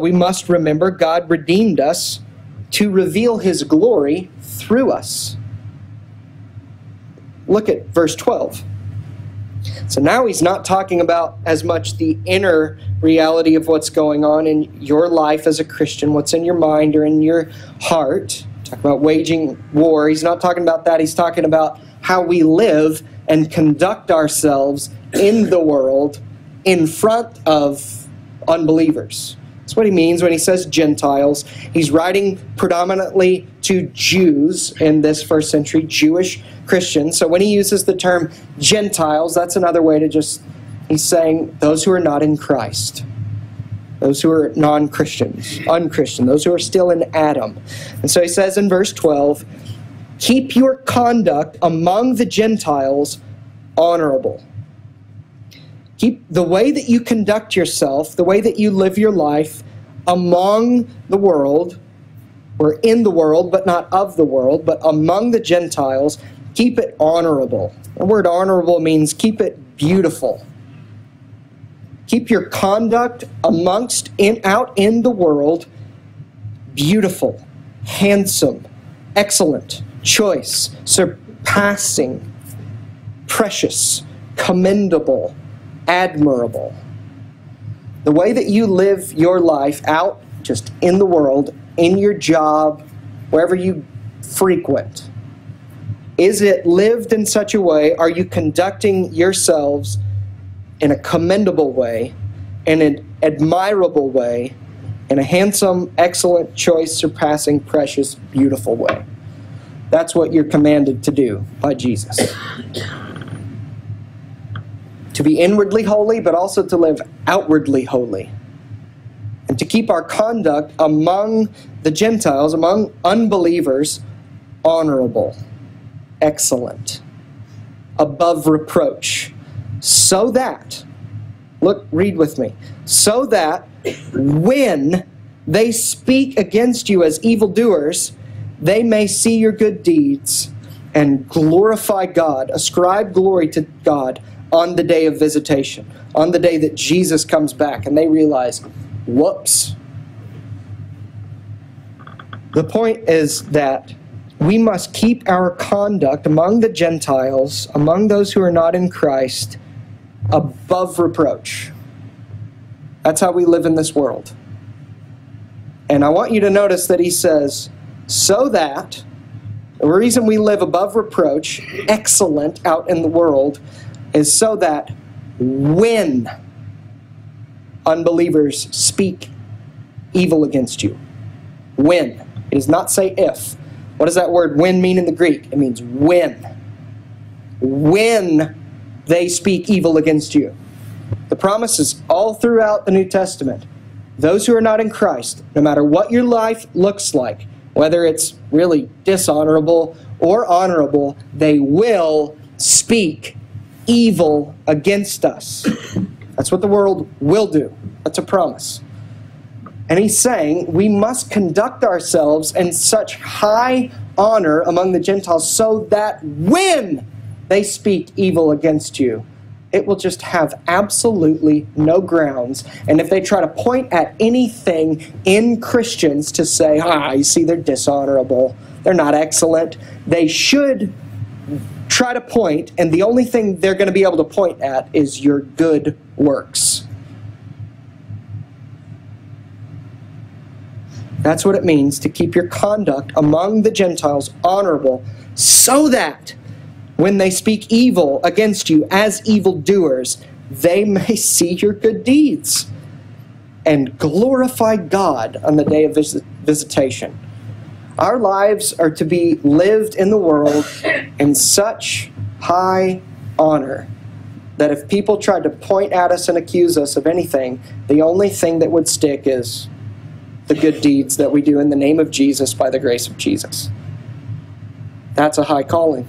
We must remember God redeemed us to reveal his glory through us. Look at verse 12. So now he's not talking about as much the inner reality of what's going on in your life as a Christian, what's in your mind or in your heart. Talk about waging war. He's not talking about that. He's talking about how we live and conduct ourselves in the world in front of unbelievers. That's what he means when he says Gentiles. He's writing predominantly to Jews in this first century, Jewish Christians. So when he uses the term Gentiles, that's another way to just, he's saying those who are not in Christ, those who are non-Christians, unchristian, those who are still in Adam. And so he says in verse 12, keep your conduct among the Gentiles honorable. Keep the way that you conduct yourself, the way that you live your life among the world, or in the world, but not of the world, but among the Gentiles, keep it honorable. The word honorable means keep it beautiful. Keep your conduct amongst and out in the world beautiful, handsome, excellent, choice, surpassing, precious, commendable, admirable. The way that you live your life out just in the world, in your job, wherever you frequent, is it lived in such a way? Are you conducting yourselves in a commendable way, in an admirable way, in a handsome, excellent, choice, surpassing, precious, beautiful way? That's what you're commanded to do by Jesus. To be inwardly holy, but also to live outwardly holy. And to keep our conduct among the Gentiles, among unbelievers, honorable, excellent, above reproach. So that, look, read with me, so that when they speak against you as evildoers, they may see your good deeds and glorify God, ascribe glory to God, on the day of visitation, on the day that Jesus comes back, and they realize, whoops. The point is that we must keep our conduct among the Gentiles, among those who are not in Christ, above reproach. That's how we live in this world. And I want you to notice that he says, so that, the reason we live above reproach, excellent out in the world, is so that when unbelievers speak evil against you, when. It does not say if. What does that word when mean in the Greek? It means when. When they speak evil against you. The promise is all throughout the New Testament. Those who are not in Christ, no matter what your life looks like, whether it's really dishonorable or honorable, they will speak evil against us. That's what the world will do. That's a promise. And he's saying we must conduct ourselves in such high honor among the Gentiles so that when they speak evil against you, it will just have absolutely no grounds. And if they try to point at anything in Christians to say, you see, they're dishonorable, they're not excellent, they should try to point, and the only thing they're going to be able to point at is your good works. That's what it means to keep your conduct among the Gentiles honorable, so that when they speak evil against you as evildoers, they may see your good deeds and glorify God on the day of visitation. Our lives are to be lived in the world in such high honor that if people tried to point at us and accuse us of anything, the only thing that would stick is the good deeds that we do in the name of Jesus by the grace of Jesus. That's a high calling.